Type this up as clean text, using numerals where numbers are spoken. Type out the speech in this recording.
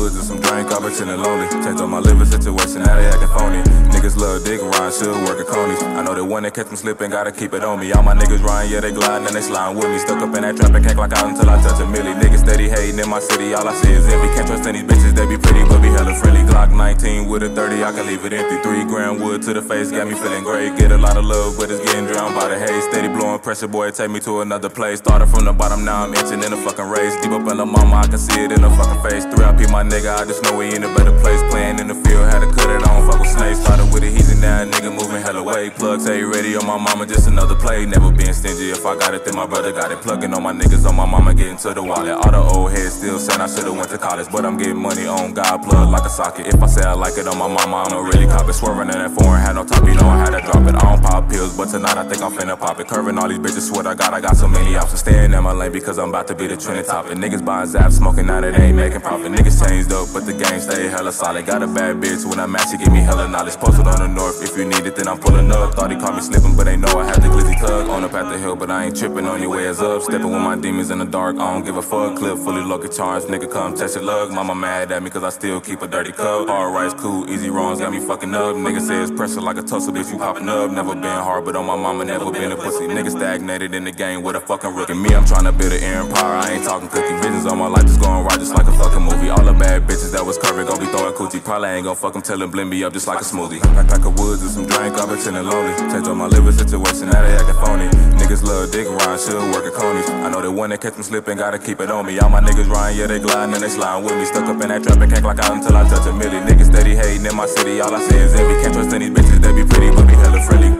woods and some drink, I've been chillin' lonely. Changed on my living situation, now they actin' phony. Niggas love dick rhyme, should work at Coney's. I know that when they catch them slippin', gotta keep it on me. All my niggas rhyme, yeah, they glidin' and they slidin' with me. Stuck up in that trap and can't clock out until I touch a milli. Niggas steady hatin' in my city, all I see is envy. Can't trust any bitches, they be pretty, but be hella friendly. Glock 19 with a 30, I can leave it empty. 3 grand wood to the face, got me feelin' great. Get a lot of love, but it's getting drowned by the haze. Steady blowin' pressure, boy, take me to another place. Started from the bottom, now I'm itching in a fucking race. Deep up in the mama, I can see it in the fucking face. 3LP, my nigga, I just know we in a better place. Playing in the field, had to cut it, I don't fuck with snakes. Started with it easy, now a nigga moving hella way. Plug, say ready on my mama, just another play. Never being stingy, if I got it, then my brother got it. Plugging on my niggas, on my mama, getting to the wallet. All the old heads still saying I should've went to college, but I'm getting money on God, plug like a socket. If I say I like it on my mama, I'ma really cop it. Swerving in that foreign, had no top, you know I had to drop it. I don't pop pills, but tonight I think I'm finna pop it. Curving all these bitches, swear to God, I got so many options. Staying in my lane because I'm about to be the trending topic. Niggas buying zaps, smoking now that ain't making profit. Niggas changed up, but the game stay hella solid. Got a bad bitch, when I'm at, she give me hella knowledge. Posted on the north, if you need it, then I'm pulling up. Thought he caught me slipping, but they know I had the glizzy tug. On up at the hill, but I ain't tripping on your ways up. Stepping with my demons in the dark, I don't give a fuck. Clip fully lucky charged, nigga come test your luck. Mama mad at me cause I still keep a dirty cup. Hard rights, cool, easy wrongs, got me fucking up. Nigga says pressure like a tussle, bitch, you popping up. Never been hard, but on my mama, never been a pussy. Nigga stagnated in the game with a fucking rookie. Me, I'm trying to build an empire, I ain't talking cookie. Visions on my life just going right, just like a fucking movie. All the bad bitches that was curving gon' be throwing coochie. Probably ain't gon' fuck them till it blend me up just like a smoothie. Pack of woods and some drink, I've been chillin' lonely. Changed on my living situation, now they actin' phony. Niggas love dick rhyme, should work at Coney's. I know that when they catch them slippin', gotta keep it on me. All my niggas rhyme, yeah, they glidin' and they slidin' with me. Stuck up in that trap and can't clock out until I touch a milli. Niggas steady hatin' in my city, all I see is envy. Can't trust any bitches, they be pretty, but be hella friendly.